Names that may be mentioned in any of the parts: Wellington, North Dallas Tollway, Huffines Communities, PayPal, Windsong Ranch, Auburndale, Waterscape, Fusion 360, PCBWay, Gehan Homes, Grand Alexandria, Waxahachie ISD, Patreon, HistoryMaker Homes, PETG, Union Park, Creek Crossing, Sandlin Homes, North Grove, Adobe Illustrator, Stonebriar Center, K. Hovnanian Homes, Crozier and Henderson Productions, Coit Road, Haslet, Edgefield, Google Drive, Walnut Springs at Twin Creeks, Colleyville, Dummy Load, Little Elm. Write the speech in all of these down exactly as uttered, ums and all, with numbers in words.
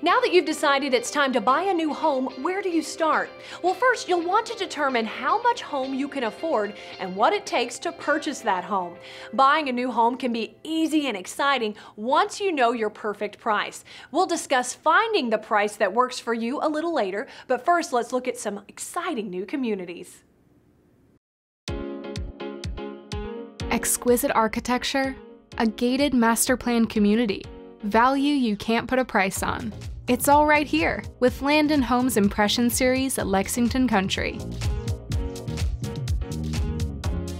Now that you've decided it's time to buy a new home, where do you start? Well, first, you'll want to determine how much home you can afford and what it takes to purchase that home. Buying a new home can be easy and exciting once you know your perfect price. We'll discuss finding the price that works for you a little later, but first, let's look at some exciting new communities. Exquisite architecture, a gated master plan community, value you can't put a price on. It's all right here with Landon Homes Impression Series at Lexington Country.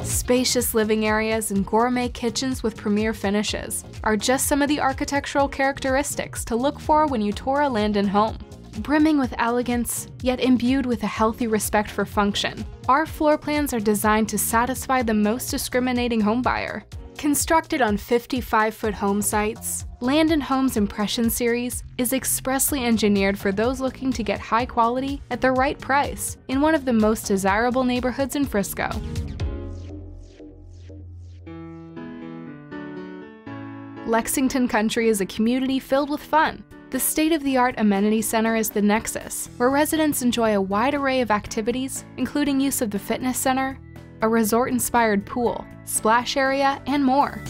Spacious living areas and gourmet kitchens with premier finishes are just some of the architectural characteristics to look for when you tour a Landon home. Brimming with elegance, yet imbued with a healthy respect for function, our floor plans are designed to satisfy the most discriminating homebuyer. Constructed on fifty-five foot home sites, Landon Homes Impression Series is expressly engineered for those looking to get high quality at the right price in one of the most desirable neighborhoods in Frisco. Lexington Country is a community filled with fun. The state-of-the-art amenity center is the nexus, where residents enjoy a wide array of activities, including use of the fitness center, a resort-inspired pool, splash area, and more.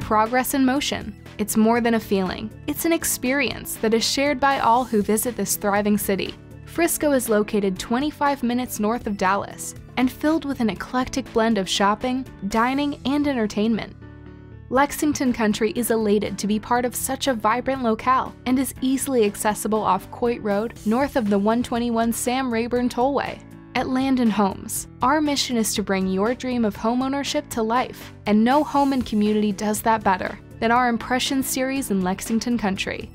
Progress in motion. It's more than a feeling. It's an experience that is shared by all who visit this thriving city. Frisco is located twenty-five minutes north of Dallas and filled with an eclectic blend of shopping, dining, and entertainment. Lexington Country is elated to be part of such a vibrant locale and is easily accessible off Coit Road, north of the one twenty-one Sam Rayburn Tollway. At Landon Homes, our mission is to bring your dream of homeownership to life, and no home and community does that better than our Impression Series in Lexington Country.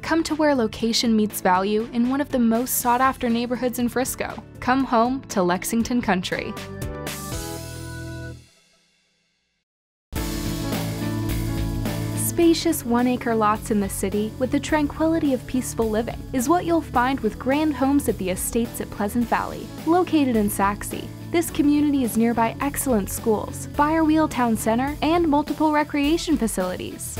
Come to where location meets value in one of the most sought-after neighborhoods in Frisco. Come home to Lexington Country. Spacious one-acre lots in the city with the tranquility of peaceful living is what you'll find with Grand Homes at the Estates at Pleasant Valley. Located in Saxe, this community is nearby excellent schools, Firewheel Town Center, and multiple recreation facilities.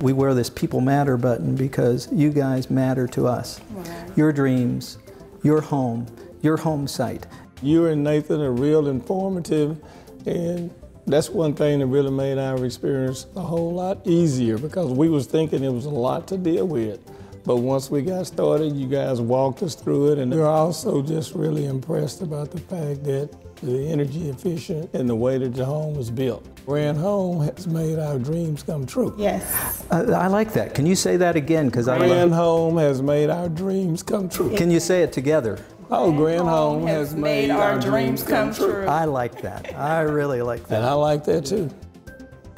We wear this People Matter button because you guys matter to us. Wow. Your dreams, your home, your home site. You and Nathan are real informative, and that's one thing that really made our experience a whole lot easier, because we was thinking it was a lot to deal with. But once we got started, you guys walked us through it, and we're also just really impressed about the fact that the energy efficient and the way that your home was built. Grand Home has made our dreams come true. Yes. Uh, I like that. Can you say that again? Because Grand Home has made our dreams come true. Can you say it together? Oh, Grand Home has made our dreams come true. I like that. I really like that. And I like that too.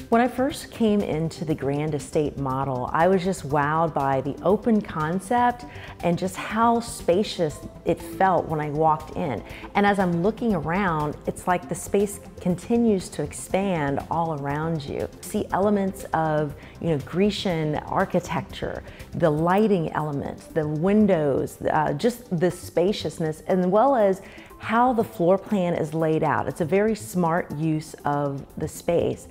When I first came into the Grand Estate model, I was just wowed by the open concept and just how spacious it felt when I walked in. And as I'm looking around, it's like the space continues to expand all around you. See elements of, you know, Grecian architecture, the lighting elements, the windows, uh, just the spaciousness, as well as how the floor plan is laid out. It's a very smart use of the space.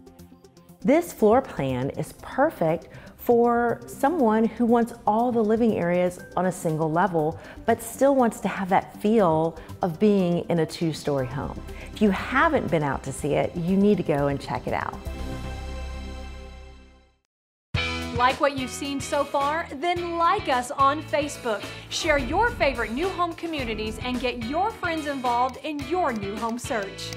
This floor plan is perfect for someone who wants all the living areas on a single level, but still wants to have that feel of being in a two-story home. If you haven't been out to see it, you need to go and check it out. Like what you've seen so far? Then like us on Facebook. Share your favorite new home communities and get your friends involved in your new home search.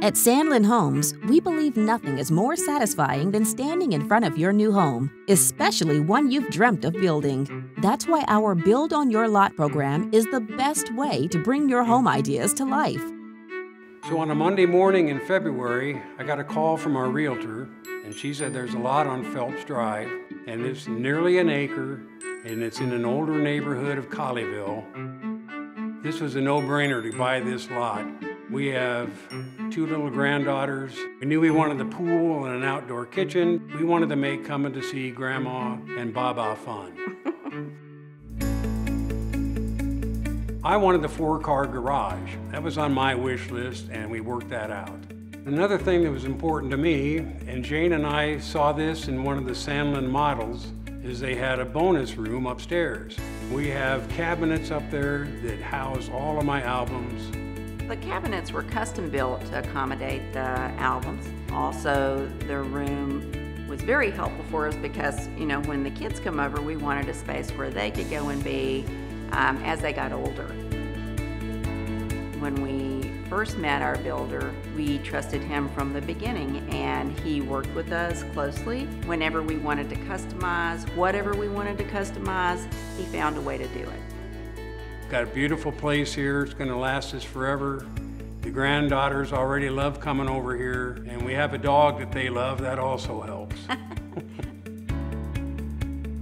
At Sandlin Homes, we believe nothing is more satisfying than standing in front of your new home, especially one you've dreamt of building. That's why our Build on Your Lot program is the best way to bring your home ideas to life. So on a Monday morning in February, I got a call from our realtor, and she said there's a lot on Phelps Drive, and it's nearly an acre, and it's in an older neighborhood of Colleyville. This was a no-brainer to buy this lot. We have two little granddaughters. We knew we wanted the pool and an outdoor kitchen. We wanted to make coming to see Grandma and Baba fun. I wanted the four-car garage. That was on my wish list, and we worked that out. Another thing that was important to me, and Jane and I saw this in one of the Sandlin models, is they had a bonus room upstairs. We have cabinets up there that house all of my albums. The cabinets were custom built to accommodate the albums. Also, the room was very helpful for us because, you know, when the kids come over, we wanted a space where they could go and be um, as they got older. When we first met our builder, we trusted him from the beginning, and he worked with us closely. Whenever we wanted to customize, whatever we wanted to customize, he found a way to do it. Got a beautiful place here. It's going to last us forever. The granddaughters already love coming over here, and we have a dog that they love. That also helps.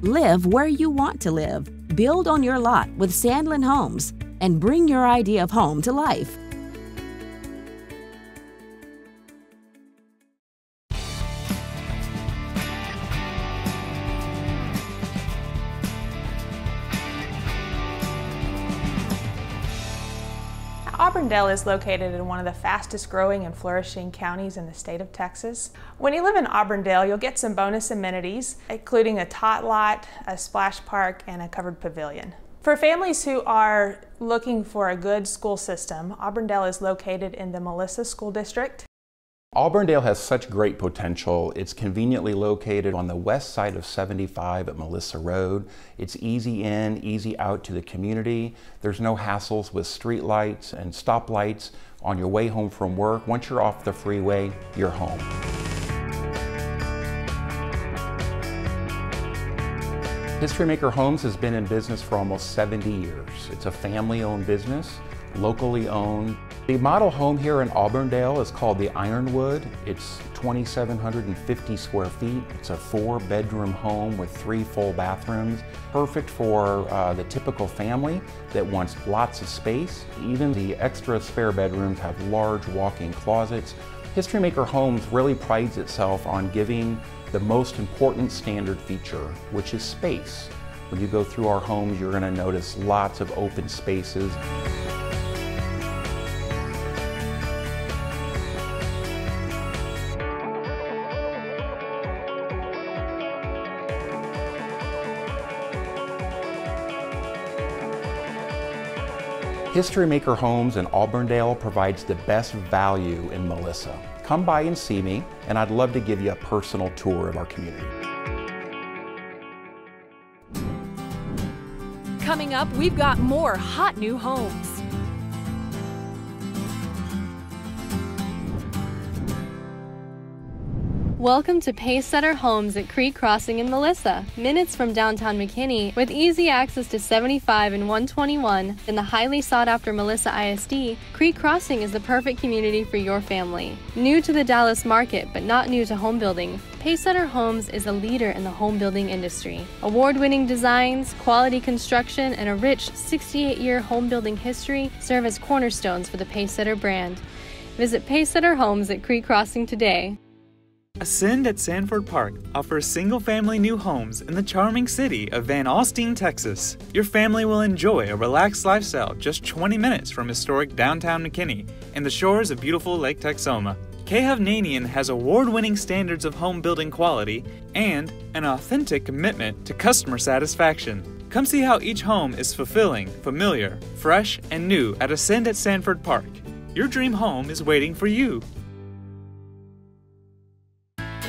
Live where you want to live. Build on your lot with Sandlin Homes and bring your idea of home to life. Auburndale is located in one of the fastest growing and flourishing counties in the state of Texas. When you live in Auburndale, you'll get some bonus amenities, including a tot lot, a splash park, and a covered pavilion. For families who are looking for a good school system, Auburndale is located in the Melissa School District. Auburndale has such great potential. It's conveniently located on the west side of seventy-five at Melissa Road. It's easy in, easy out to the community. There's no hassles with street lights and stoplights on your way home from work. Once you're off the freeway, you're home. HistoryMaker Homes has been in business for almost seventy years. It's a family-owned business, locally owned. The model home here in Auburndale is called the Ironwood. It's two thousand seven hundred fifty square feet. It's a four bedroom home with three full bathrooms. Perfect for uh, the typical family that wants lots of space. Even the extra spare bedrooms have large walk-in closets. HistoryMaker Homes really prides itself on giving the most important standard feature, which is space. When you go through our homes, you're gonna notice lots of open spaces. HistoryMaker Homes in Auburndale provides the best value in Melissa. Come by and see me, and I'd love to give you a personal tour of our community. Coming up, we've got more hot new homes. Welcome to Pacesetter Homes at Creek Crossing in Melissa, minutes from downtown McKinney, with easy access to seventy-five and one twenty-one in the highly sought-after Melissa I S D. Creek Crossing is the perfect community for your family. New to the Dallas market, but not new to home building, Pacesetter Homes is a leader in the home building industry. Award-winning designs, quality construction, and a rich sixty-eight year home building history serve as cornerstones for the Pacesetter brand. Visit Pacesetter Homes at Creek Crossing today. Ascend at Sanford Park offers single-family new homes in the charming city of Van Alstine, Texas. Your family will enjoy a relaxed lifestyle just twenty minutes from historic downtown McKinney and the shores of beautiful Lake Texoma. K. Hovnanian has award-winning standards of home building quality and an authentic commitment to customer satisfaction. Come see how each home is fulfilling, familiar, fresh, and new at Ascend at Sanford Park. Your dream home is waiting for you.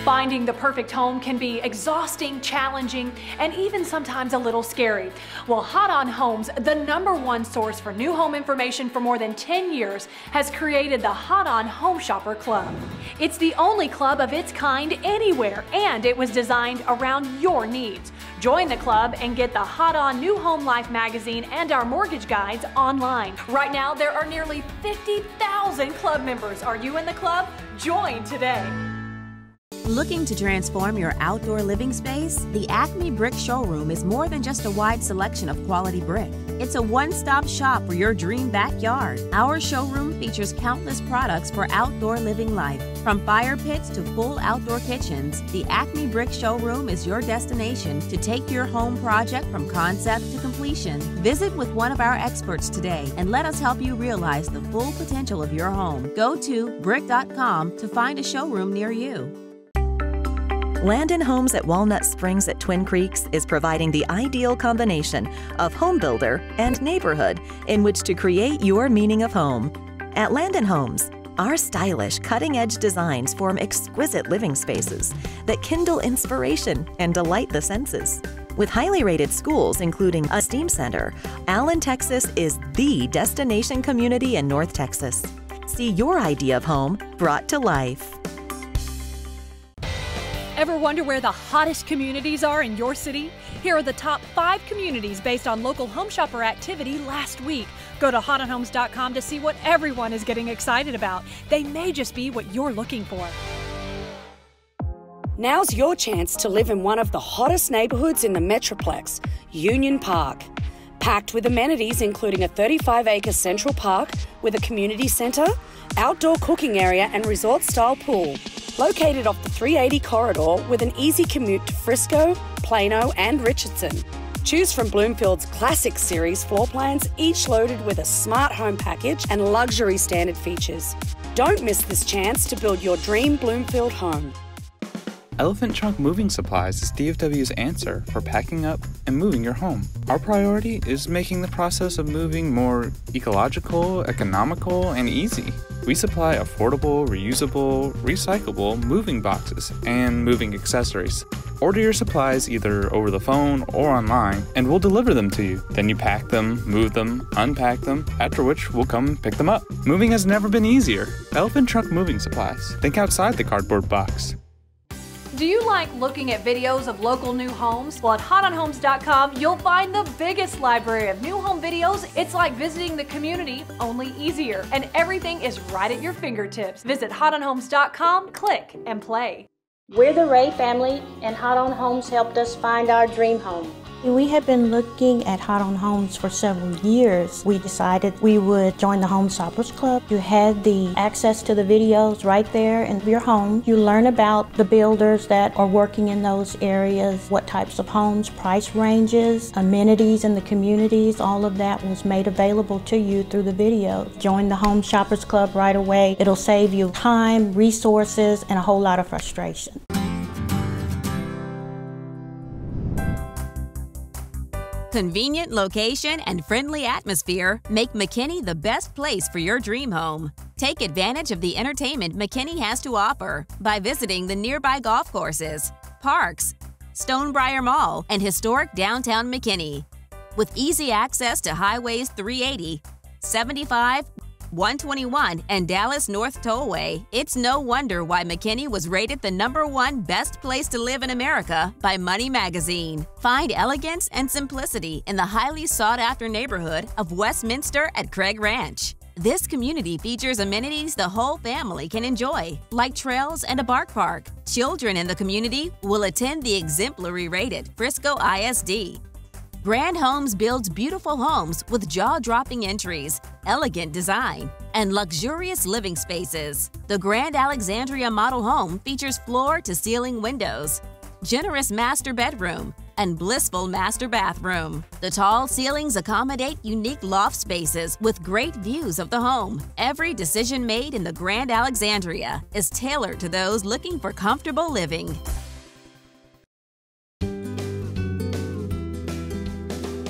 Finding the perfect home can be exhausting, challenging, and even sometimes a little scary. Well, Hot On Homes, the number one source for new home information for more than ten years, has created the Hot On Home Shopper Club. It's the only club of its kind anywhere, and it was designed around your needs. Join the club and get the Hot On New Home Life magazine and our mortgage guides online. Right now, there are nearly fifty thousand club members. Are you in the club? Join today. Looking to transform your outdoor living space? The Acme Brick Showroom is more than just a wide selection of quality brick. It's a one-stop shop for your dream backyard. Our showroom features countless products for outdoor living life. From fire pits to full outdoor kitchens, the Acme Brick Showroom is your destination to take your home project from concept to completion. Visit with one of our experts today and let us help you realize the full potential of your home. Go to brick dot com to find a showroom near you. Landon Homes at Walnut Springs at Twin Creeks is providing the ideal combination of home builder and neighborhood in which to create your meaning of home. At Landon Homes, our stylish, cutting-edge designs form exquisite living spaces that kindle inspiration and delight the senses. With highly rated schools, including a STEAM Center, Allen, Texas is the destination community in North Texas. See your idea of home brought to life. Ever wonder where the hottest communities are in your city? Here are the top five communities based on local home shopper activity last week. Go to hot on homes dot com to see what everyone is getting excited about. They may just be what you're looking for. Now's your chance to live in one of the hottest neighborhoods in the Metroplex, Union Park. Packed with amenities including a thirty-five acre central park with a community center, outdoor cooking area and resort-style pool. Located off the three eighty corridor with an easy commute to Frisco, Plano, and Richardson. Choose from Bloomfield's Classic Series floor plans, each loaded with a smart home package and luxury standard features. Don't miss this chance to build your dream Bloomfield home. Elephant Trunk Moving Supplies is D F W's answer for packing up and moving your home. Our priority is making the process of moving more ecological, economical, and easy. We supply affordable, reusable, recyclable moving boxes and moving accessories. Order your supplies either over the phone or online, and we'll deliver them to you. Then you pack them, move them, unpack them, after which we'll come pick them up. Moving has never been easier. Elephant Trunk Moving Supplies. Think outside the cardboard box. Do you like looking at videos of local new homes? Well, at hot on homes dot com, you'll find the biggest library of new home videos. It's like visiting the community, only easier. And everything is right at your fingertips. Visit hot on homes dot com, click and play. We're the Ray family, and Hot On Homes helped us find our dream home. We had been looking at Hot On Homes for several years. We decided we would join the Home Shoppers Club. You had the access to the videos right there in your home. You learn about the builders that are working in those areas, what types of homes, price ranges, amenities in the communities. All of that was made available to you through the video. Join the Home Shoppers Club right away. It'll save you time, resources, and a whole lot of frustration. Convenient location and friendly atmosphere make McKinney the best place for your dream home. Take advantage of the entertainment McKinney has to offer by visiting the nearby golf courses, parks, Stonebriar Mall, and historic downtown McKinney. With easy access to highways three eighty, seventy-five, one twenty-one, and Dallas North Tollway, it's no wonder why McKinney was rated the number one best place to live in America by Money Magazine. Find elegance and simplicity in the highly sought-after neighborhood of Westminster at Craig Ranch. This community features amenities the whole family can enjoy, like trails and a bark park. Children in the community will attend the exemplary-rated Frisco I S D. Grand Homes builds beautiful homes with jaw-dropping entries, elegant design, and luxurious living spaces. The Grand Alexandria model home features floor-to-ceiling windows, generous master bedroom, and blissful master bathroom. The tall ceilings accommodate unique loft spaces with great views of the home. Every decision made in the Grand Alexandria is tailored to those looking for comfortable living.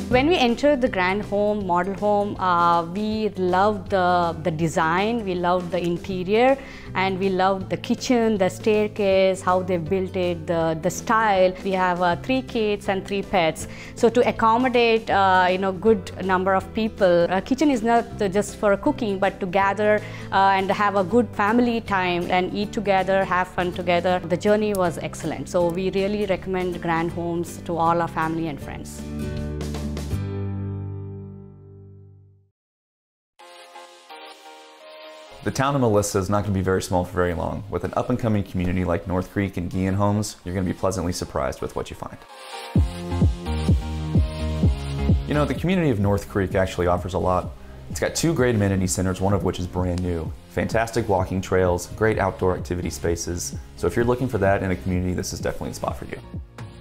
When we entered the Grand Home, model home, uh, we loved the, the design, we loved the interior, and we loved the kitchen, the staircase, how they built it, the, the style. We have uh, three kids and three pets. So to accommodate uh, you know, good number of people, a kitchen is not just for cooking, but to gather uh, and have a good family time and eat together, have fun together. The journey was excellent. So we really recommend Grand Homes to all our family and friends. The town of Melissa is not going to be very small for very long. With an up-and-coming community like North Creek and Gehan Homes, you're going to be pleasantly surprised with what you find. You know, the community of North Creek actually offers a lot. It's got two great amenity centers, one of which is brand new. Fantastic walking trails, great outdoor activity spaces. So if you're looking for that in a community, this is definitely a spot for you.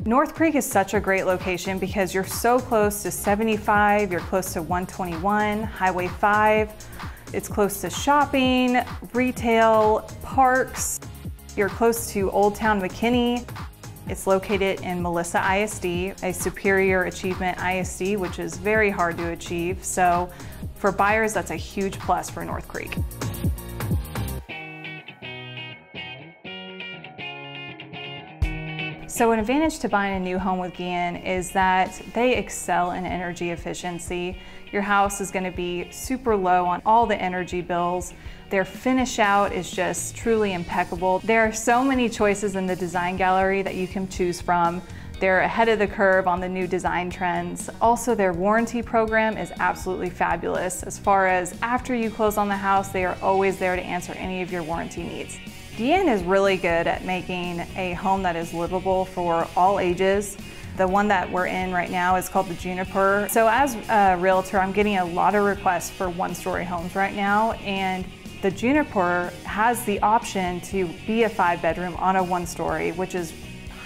North Creek is such a great location because you're so close to seventy-five, you're close to one twenty-one, Highway five. It's close to shopping, retail, parks. You're close to Old Town McKinney. It's located in Melissa I S D, a Superior Achievement I S D, which is very hard to achieve. So for buyers, that's a huge plus for North Creek. So an advantage to buying a new home with Gehan is that they excel in energy efficiency. Your house is gonna be super low on all the energy bills. Their finish out is just truly impeccable. There are so many choices in the design gallery that you can choose from. They're ahead of the curve on the new design trends. Also, their warranty program is absolutely fabulous. As far as after you close on the house, they are always there to answer any of your warranty needs. Gehan is really good at making a home that is livable for all ages. The one that we're in right now is called the Juniper. So as a realtor, I'm getting a lot of requests for one-story homes right now, and the Juniper has the option to be a five-bedroom on a one-story, which is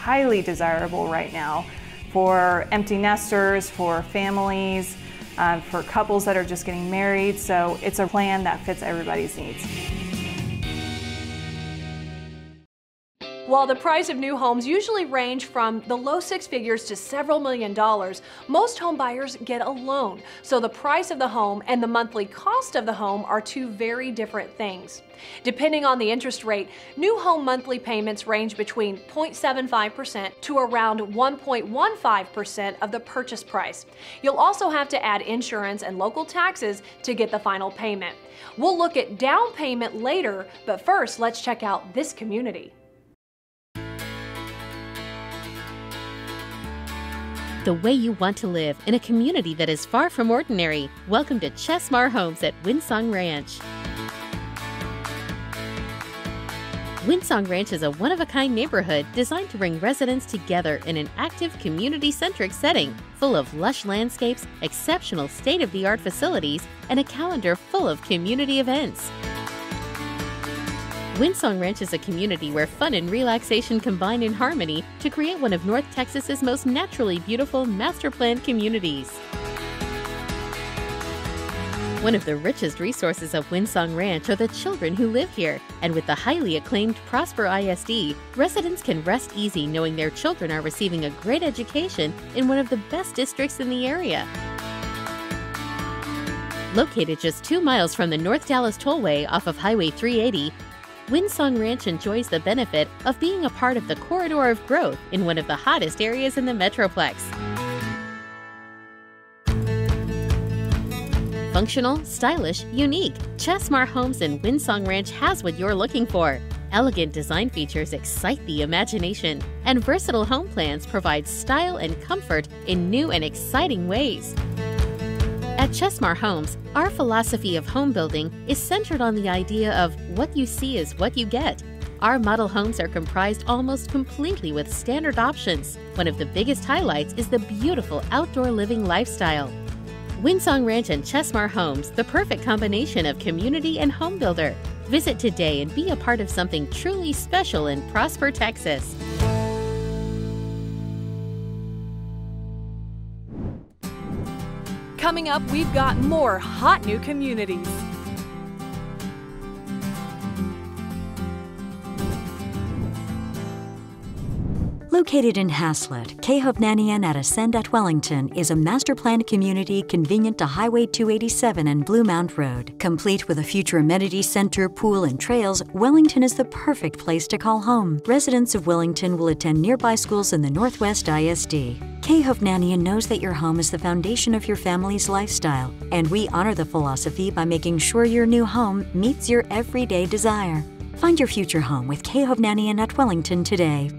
highly desirable right now for empty nesters, for families, uh, for couples that are just getting married. So it's a plan that fits everybody's needs. While the price of new homes usually range from the low six figures to several million dollars, most home buyers get a loan. So the price of the home and the monthly cost of the home are two very different things. Depending on the interest rate, new home monthly payments range between zero point seven five percent to around one point one five percent of the purchase price. You'll also have to add insurance and local taxes to get the final payment. We'll look at down payment later, but first let's check out this community. The way you want to live in a community that is far from ordinary. Welcome to Chesmar Homes at Windsong Ranch. Windsong Ranch is a one-of-a-kind neighborhood designed to bring residents together in an active, community-centric setting, full of lush landscapes, exceptional state-of-the-art facilities, and a calendar full of community events. Windsong Ranch is a community where fun and relaxation combine in harmony to create one of North Texas's most naturally beautiful master-planned communities. One of the richest resources of Windsong Ranch are the children who live here, and with the highly acclaimed Prosper I S D, residents can rest easy knowing their children are receiving a great education in one of the best districts in the area. Located just two miles from the North Dallas Tollway off of Highway three eighty, Windsong Ranch enjoys the benefit of being a part of the corridor of growth in one of the hottest areas in the Metroplex. Functional, stylish, unique, Chesmar Homes in Windsong Ranch has what you're looking for. Elegant design features excite the imagination, and versatile home plans provide style and comfort in new and exciting ways. At Chesmar Homes, our philosophy of home building is centered on the idea of what you see is what you get. Our model homes are comprised almost completely with standard options. One of the biggest highlights is the beautiful outdoor living lifestyle. Windsong Ranch and Chesmar Homes, the perfect combination of community and home builder. Visit today and be a part of something truly special in Prosper, Texas. Coming up, we've got more hot new communities. Located in Haslett, K. Hovnanian at Ascend at Wellington is a master-planned community convenient to Highway two eighty-seven and Blue Mound Road. Complete with a future amenity center, pool, and trails, Wellington is the perfect place to call home. Residents of Wellington will attend nearby schools in the Northwest I S D. K. Hovnanian knows that your home is the foundation of your family's lifestyle, and we honor the philosophy by making sure your new home meets your everyday desire. Find your future home with K. Hovnanian at Wellington today.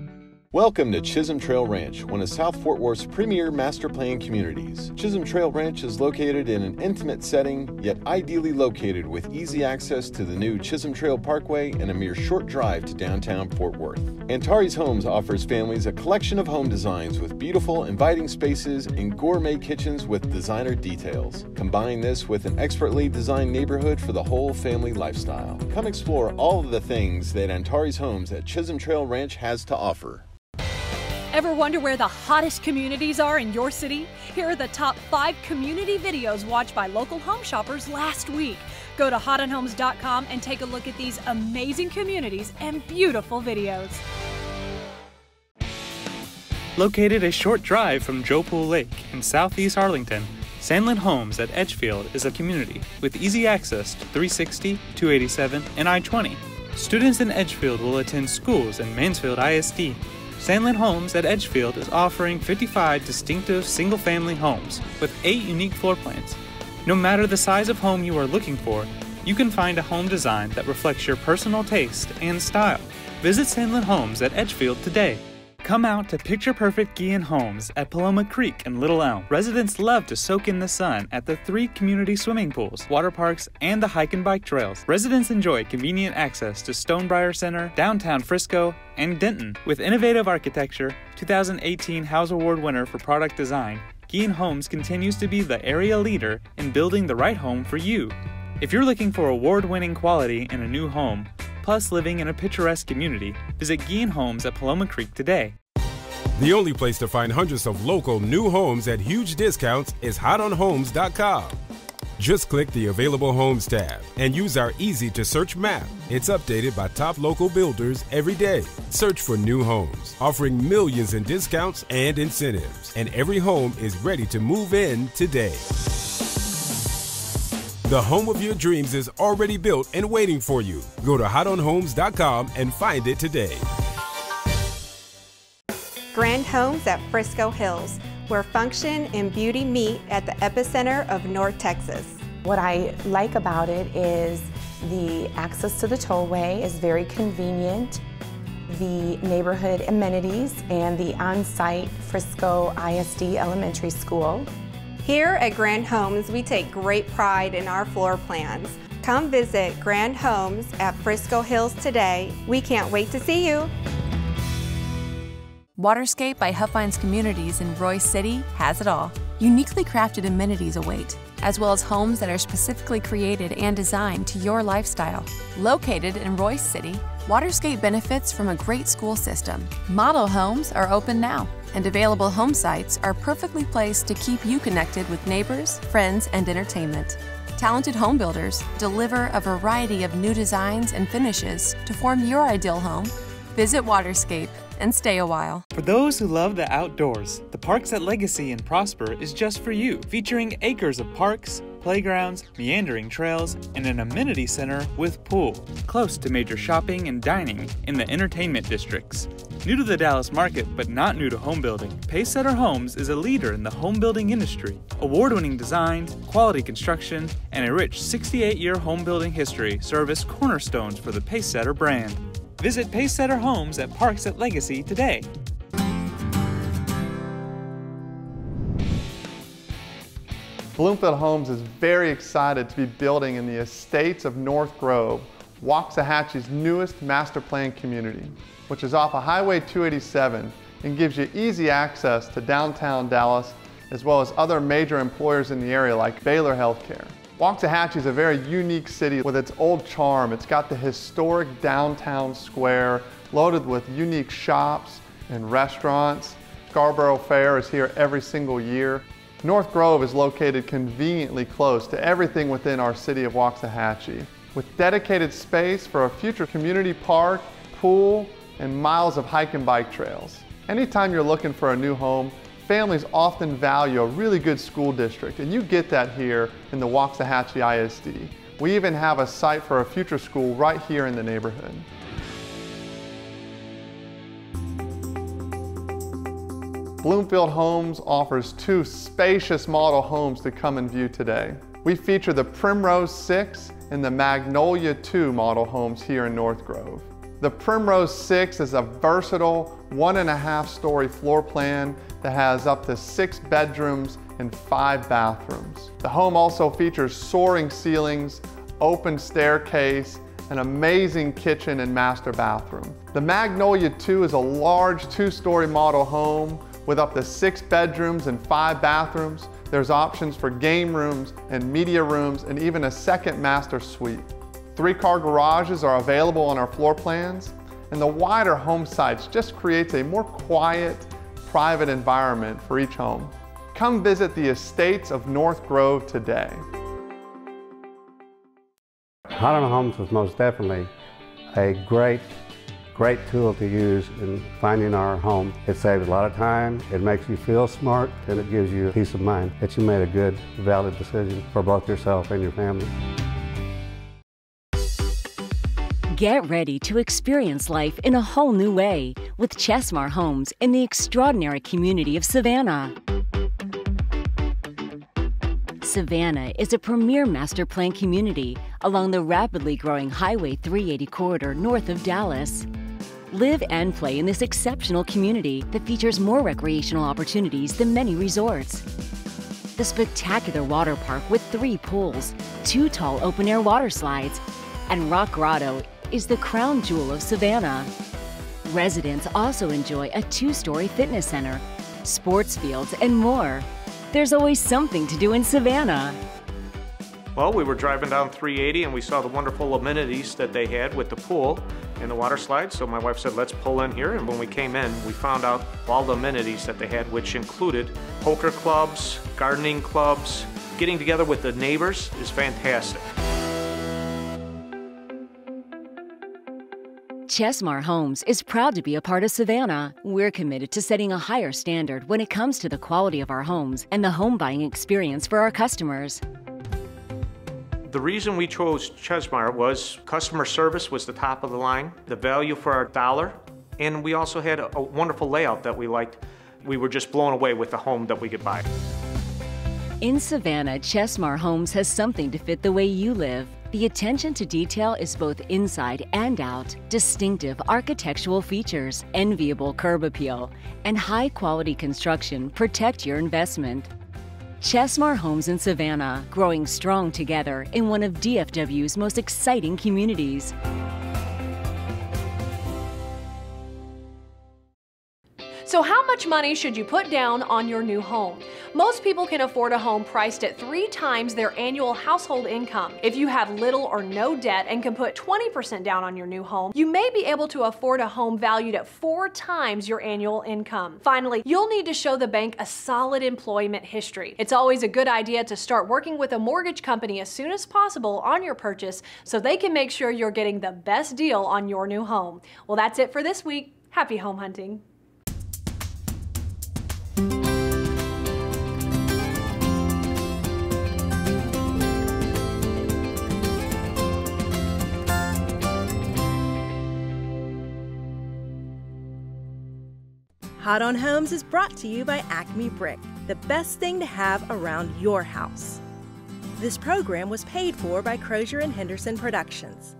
Welcome to Chisholm Trail Ranch, one of South Fort Worth's premier master plan communities. Chisholm Trail Ranch is located in an intimate setting, yet ideally located with easy access to the new Chisholm Trail Parkway and a mere short drive to downtown Fort Worth. Antares Homes offers families a collection of home designs with beautiful, inviting spaces and gourmet kitchens with designer details. Combine this with an expertly designed neighborhood for the whole family lifestyle. Come explore all of the things that Antares Homes at Chisholm Trail Ranch has to offer. Ever wonder where the hottest communities are in your city? Here are the top five community videos watched by local home shoppers last week. Go to hot on homes dot com and take a look at these amazing communities and beautiful videos. Located a short drive from Jopool Lake in southeast Arlington, Sandlin Homes at Edgefield is a community with easy access to three sixty, two eighty-seven, and I twenty. Students in Edgefield will attend schools in Mansfield I S D. Sandlin Homes at Edgefield is offering fifty-five distinctive single-family homes with eight unique floor plans. No matter the size of home you are looking for, you can find a home design that reflects your personal taste and style. Visit Sandlin Homes at Edgefield today. Come out to picture-perfect Gehan Homes at Paloma Creek and Little Elm. Residents love to soak in the sun at the three community swimming pools, water parks, and the hike and bike trails. Residents enjoy convenient access to Stonebriar Center, downtown Frisco, and Denton. With innovative architecture, two thousand eighteen House Award winner for product design, Gehan Homes continues to be the area leader in building the right home for you. If you're looking for award-winning quality in a new home, plus living in a picturesque community, visit Gehan Homes at Paloma Creek today. The only place to find hundreds of local new homes at huge discounts is hot on homes dot com. Just click the Available Homes tab and use our easy-to-search map. It's updated by top local builders every day. Search for new homes, offering millions in discounts and incentives, and every home is ready to move in today. The home of your dreams is already built and waiting for you. Go to hot on homes dot com and find it today. Grand Homes at Frisco Hills, where function and beauty meet at the epicenter of North Texas. What I like about it is the access to the tollway is very convenient, the neighborhood amenities, and the on-site Frisco I S D Elementary School. Here at Grand Homes, we take great pride in our floor plans. Come visit Grand Homes at Frisco Hills today. We can't wait to see you. Waterscape by Huffines Communities in Royce City has it all. Uniquely crafted amenities await, as well as homes that are specifically created and designed to your lifestyle. Located in Royce City, Waterscape benefits from a great school system. Model homes are open now, and available home sites are perfectly placed to keep you connected with neighbors, friends, and entertainment. Talented home builders deliver a variety of new designs and finishes to form your ideal home. Visit Waterscape and stay a while. For those who love the outdoors, the Parks at Legacy in Prosper is just for you, featuring acres of parks, playgrounds, meandering trails, and an amenity center with pool, close to major shopping and dining in the entertainment districts. New to the Dallas market, but not new to home building, Pacesetter Homes is a leader in the home building industry. Award-winning designs, quality construction, and a rich sixty-eight year home building history serve as cornerstones for the Pacesetter brand. Visit Pacesetter Homes at Parks at Legacy today. Bloomfield Homes is very excited to be building in the estates of North Grove, Waxahachie's newest master plan community, which is off of Highway two eighty-seven and gives you easy access to downtown Dallas, as well as other major employers in the area like Baylor Healthcare. Waxahachie is a very unique city with its old charm. It's got the historic downtown square loaded with unique shops and restaurants. Scarborough Fair is here every single year. North Grove is located conveniently close to everything within our city of Waxahachie, with dedicated space for a future community park, pool, and miles of hike and bike trails. Anytime you're looking for a new home, families often value a really good school district, and you get that here in the Waxahachie I S D. We even have a site for a future school right here in the neighborhood. Bloomfield Homes offers two spacious model homes to come and view today. We feature the Primrose six and the Magnolia two model homes here in North Grove. The Primrose Six is a versatile one and a half story floor plan that has up to six bedrooms and five bathrooms. The home also features soaring ceilings, open staircase, an amazing kitchen and master bathroom. The Magnolia Two is a large two-story model home with up to six bedrooms and five bathrooms. There's options for game rooms and media rooms and even a second master suite. Three-car garages are available on our floor plans, and the wider home sites just creates a more quiet, private environment for each home. Come visit the estates of North Grove today. Hot On! Homes was most definitely a great, great tool to use in finding our home. It saves a lot of time, it makes you feel smart, and it gives you peace of mind that you made a good, valid decision for both yourself and your family. Get ready to experience life in a whole new way with Chesmar Homes in the extraordinary community of Savannah. Savannah is a premier master plan community along the rapidly growing Highway three eighty corridor north of Dallas. Live and play in this exceptional community that features more recreational opportunities than many resorts. The spectacular water park with three pools, two tall open-air water slides, and Rock Grotto is the crown jewel of Savannah. Residents also enjoy a two-story fitness center, sports fields, and more. There's always something to do in Savannah. Well, we were driving down three eighty and we saw the wonderful amenities that they had with the pool and the water slide, so my wife said, let's pull in here. And when we came in, we found out all the amenities that they had, which included poker clubs, gardening clubs. Getting together with the neighbors is fantastic. Chesmar Homes is proud to be a part of Savannah. We're committed to setting a higher standard when it comes to the quality of our homes and the home buying experience for our customers. The reason we chose Chesmar was customer service was the top of the line, the value for our dollar, and we also had a, a wonderful layout that we liked. We were just blown away with the home that we could buy. In Savannah, Chesmar Homes has something to fit the way you live. The attention to detail is both inside and out. Distinctive architectural features, enviable curb appeal, and high-quality construction protect your investment. Chesmar Homes in Savannah, growing strong together in one of D F W's most exciting communities. So how much money should you put down on your new home? Most people can afford a home priced at three times their annual household income. If you have little or no debt and can put twenty percent down on your new home, you may be able to afford a home valued at four times your annual income. Finally, you'll need to show the bank a solid employment history. It's always a good idea to start working with a mortgage company as soon as possible on your purchase so they can make sure you're getting the best deal on your new home. Well, that's it for this week. Happy home hunting. Hot On Homes is brought to you by Acme Brick, the best thing to have around your house. This program was paid for by Crozier and Henderson Productions.